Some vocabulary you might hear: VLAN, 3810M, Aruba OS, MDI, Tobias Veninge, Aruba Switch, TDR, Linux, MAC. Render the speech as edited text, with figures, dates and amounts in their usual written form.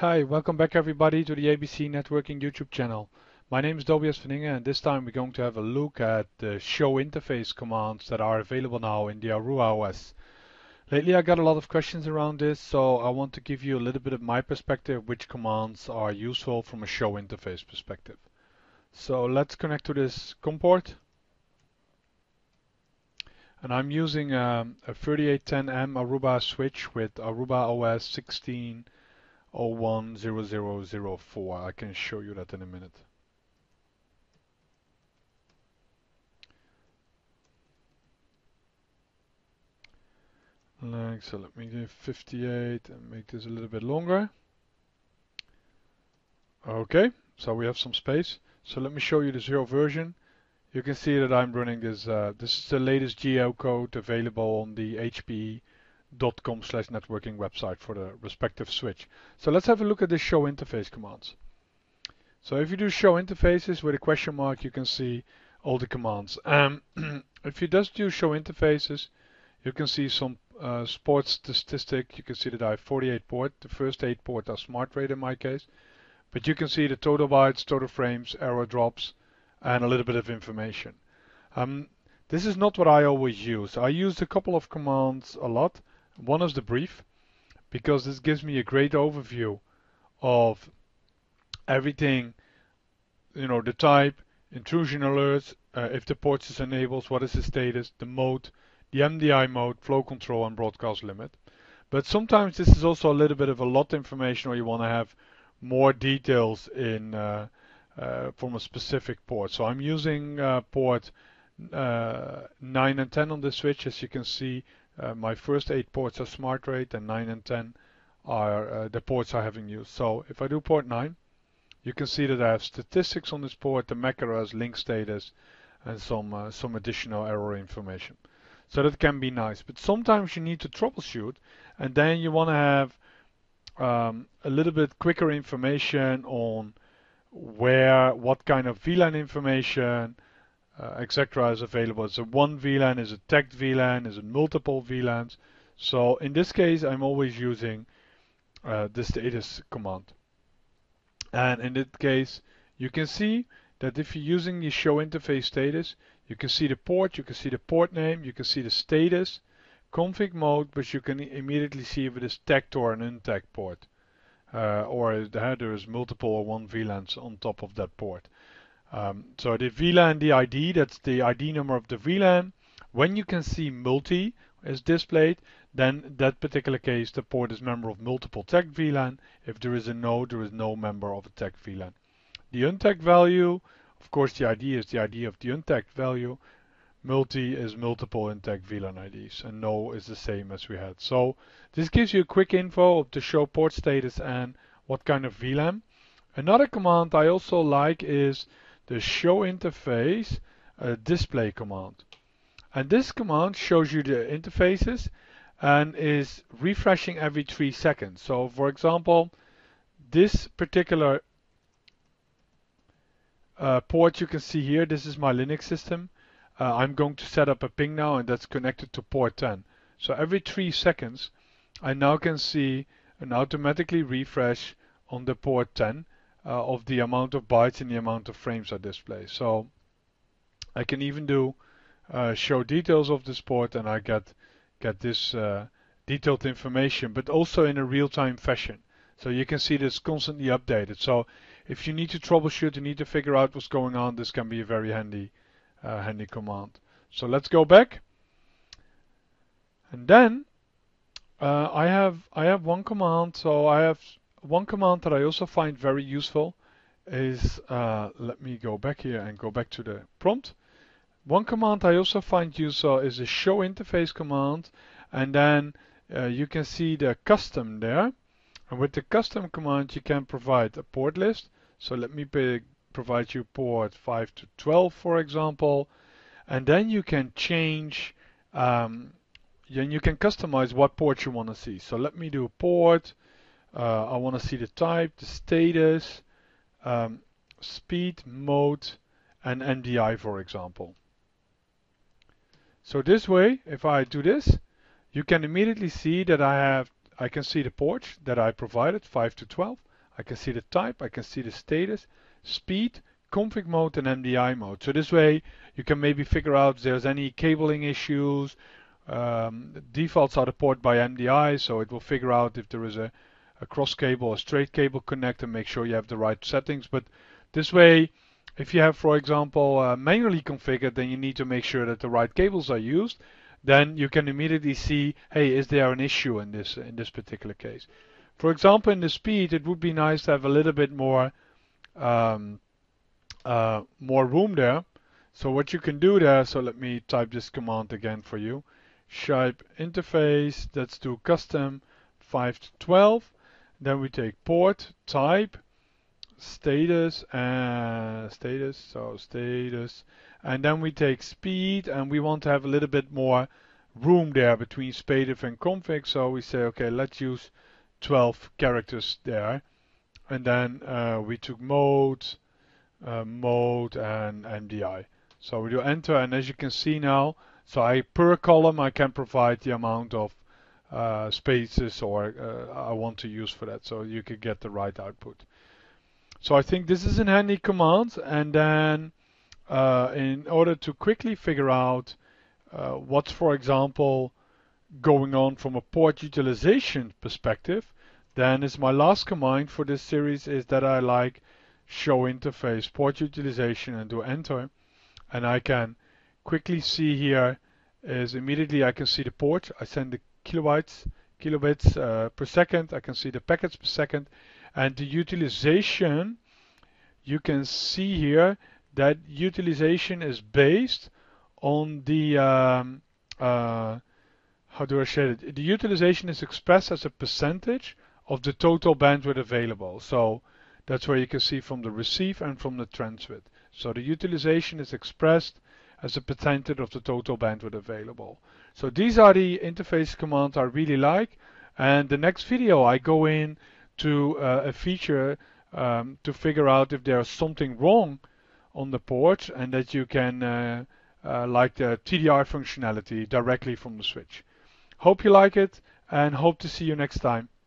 Hi, welcome back everybody to the ABC Networking YouTube channel. My name is Tobias Veninge, and this time we're going to have a look at the show interface commands that are available now in the Aruba OS. Lately I got a lot of questions around this, so I want to give you a little bit of my perspective which commands are useful from a show interface perspective. So let's connect to this COM port. And I'm using a 3810M Aruba switch with Aruba OS 16.01.0004. I can show you that in a minute. Like so, let me give 58 and make this a little bit longer. Okay, so we have some space. So let me show you the 0 version. You can see that I'm running this. This is the latest geocode available on the hpe.com/networking website for the respective switch. So let's have a look at the show interface commands. So if you do show interfaces with a question mark, you can see all the commands. If you just do show interfaces, you can see some sports statistic. You can see that I have 48 ports. The first 8 ports are smart rate in my case. But you can see the total bytes, total frames, error drops, and a little bit of information. This is not what I always use. I used a couple of commands a lot. One is the brief, because this gives me a great overview of everything, you know, the type, intrusion alerts, if the port is enabled, what is the status, the mode, the MDI mode, flow control, and broadcast limit. But sometimes this is also a little bit of a lot information, or you want to have more details in from a specific port. So I'm using port 9 and 10 on this switch. As you can see, my first 8 ports are smart rate, and 9 and 10 are the ports I haven't used. So if I do port 9, you can see that I have statistics on this port, the MAC errors, link status, and some additional error information. So that can be nice. But sometimes you need to troubleshoot, and then you want to have a little bit quicker information on where, what kind of VLAN information, etc. is available. Is it one VLAN? Is it tagged VLAN? Is it multiple VLANs? So in this case, I'm always using this status command. And in this case, you can see that if you're using the show interface status, you can see the port, you can see the port name, you can see the status, config mode, but you can immediately see if it is tagged or an untagged port, or there is multiple or one VLANs on top of that port. So the VLAN, the ID, that's the ID number of the VLAN. When you can see multi is displayed, then that particular case the port is member of multiple tagged VLAN. If there is a no, there is no member of a tagged VLAN. The untagged value, of course, the ID is the ID of the untagged value. Multi is multiple intact VLAN IDs, and no is the same as we had. So this gives you a quick info of the show port status and what kind of VLAN. Another command I also like is the show interface display command. And this command shows you the interfaces and is refreshing every 3 seconds. So for example, this particular port you can see here, this is my Linux system. I'm going to set up a ping now, and that's connected to port 10. So every 3 seconds, I now can see an automatically refresh on the port 10 of the amount of bytes and the amount of frames I display. So I can even do show details of this port, and I get this detailed information, but also in a real-time fashion. So you can see this constantly updated. So if you need to troubleshoot, you need to figure out what's going on, this can be a very handy command. So let's go back, and then I have one command. So I have one command that I also find very useful is let me go back here and go back to the prompt. One command I also find useful is a show interface command, and then you can see the custom there, and with the custom command you can provide a port list. So let me pick, provide you port 5 to 12, for example, and then you can change, and you can customize what port you want to see. So let me do a port, I want to see the type, the status, speed, mode, and MDI, for example. So this way, if I do this, you can immediately see that I have I can see the ports that I provided, 5 to 12. I can see the type, I can see the status, speed, config mode and MDI mode. So this way you can maybe figure out if there's any cabling issues. The defaults are the port by MDI, so it will figure out if there is a cross cable or straight cable connect and make sure you have the right settings. But this way, if you have, for example, manually configured, then you need to make sure that the right cables are used. Then you can immediately see, hey, is there an issue in this particular case? For example, in the speed, it would be nice to have a little bit more more room there. So what you can do there, so let me type this command again for you. Shape interface, let's do custom 5 to 12. Then we take port, type, status, and status, so status. And then we take speed, and we want to have a little bit more room there between SPADIF and config. So we say, okay, let's use 12 characters there. And then we took mode, mode and MDI. So we do enter, and as you can see now, so per column I can provide the amount of spaces or I want to use for that, so you could get the right output. So I think this is a handy command, and then in order to quickly figure out what's, for example, going on from a port utilization perspective, then is my last command for this series is that I like show interface port utilization and do enter, and I can quickly see here is immediately I can see the port. I send the kilobits per second. I can see the packets per second, and the utilization. You can see here that utilization is based on the how do I say it? The utilization is expressed as a percentage of the total bandwidth available. So that's where you can see from the receive and from the transmit. So the utilization is expressed as a percentage of the total bandwidth available. So these are the interface commands I really like. And the next video I go in to a feature to figure out if there's something wrong on the port and that you can like the TDR functionality directly from the switch. Hope you like it and hope to see you next time.